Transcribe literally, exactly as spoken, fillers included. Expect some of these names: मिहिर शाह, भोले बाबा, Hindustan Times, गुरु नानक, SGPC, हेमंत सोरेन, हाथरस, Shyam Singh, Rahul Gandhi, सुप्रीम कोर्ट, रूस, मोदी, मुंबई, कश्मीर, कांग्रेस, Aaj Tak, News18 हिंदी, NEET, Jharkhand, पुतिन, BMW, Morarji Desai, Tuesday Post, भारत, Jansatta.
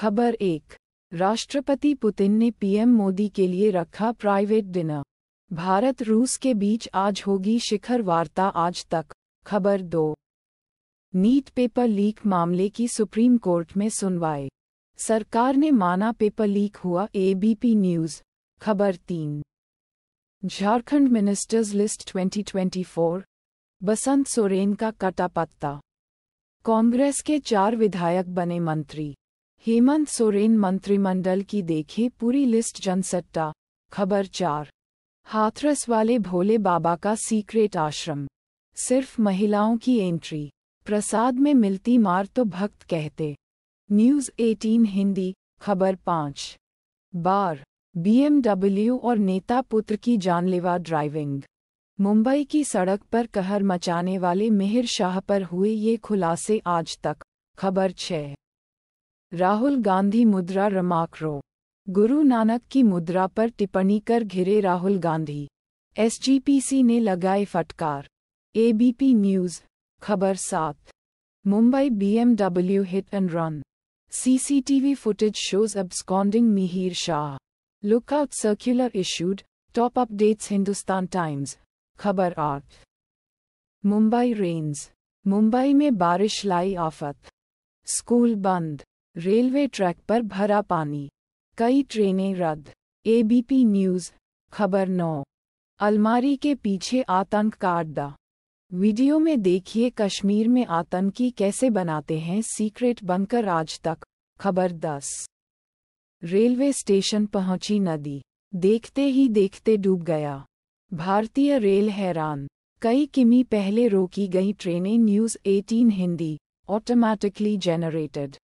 खबर एक, राष्ट्रपति पुतिन ने पीएम मोदी के लिए रखा प्राइवेट डिनर। भारत रूस के बीच आज होगी शिखर वार्ता। आज तक। खबर दो, नीट पेपर लीक मामले की सुप्रीम कोर्ट में सुनवाई। सरकार ने माना पेपर लीक हुआ। ABP news. खबर तीन, झारखंड मिनिस्टर्स लिस्ट दो हज़ार चौबीस, बसंत सोरेन का कटा पत्ता। कांग्रेस के चार विधायक बने मंत्री। हेमंत सोरेन मंत्रिमंडल की देखे पूरी लिस्ट। जनसत्ता। खबर चार, हाथरस वाले भोले बाबा का सीक्रेट आश्रम, सिर्फ महिलाओं की एंट्री। प्रसाद में मिलती मार तो भक्त कहते। News eighteen हिंदी। खबर पाँच, बार बीएमडब्ल्यू और नेता पुत्र की जानलेवा ड्राइविंग। मुंबई की सड़क पर कहर मचाने वाले मिहिर शाह पर हुए ये खुलासे। आज तक। खबर छः, राहुल गांधी मुद्रा रमाकरो। गुरु नानक की मुद्रा पर टिप्पणी कर घिरे राहुल गांधी। एसजीपीसी ने लगाए फटकार। ABP news. खबर सात, मुंबई BMW hit and run, CCTV footage shows absconding मिहिर शाह। Lookout circular issued. Top updates Hindustan Times. खबर आठ, मुंबई रेन्स, मुंबई में बारिश लाई आफत। स्कूल बंद, रेलवे ट्रैक पर भरा पानी, कई ट्रेनें रद्द। ABP news. खबर नौ, अलमारी के पीछे आतंक का अड्डा। वीडियो में देखिए कश्मीर में आतंकी कैसे बनाते हैं सीक्रेट बनकर। आज तक। खबर दस, रेलवे स्टेशन पहुंची नदी, देखते ही देखते डूब गया। भारतीय रेल हैरान, कई किमी पहले रोकी गई ट्रेनें। News eighteen हिंदी। Automatically generated.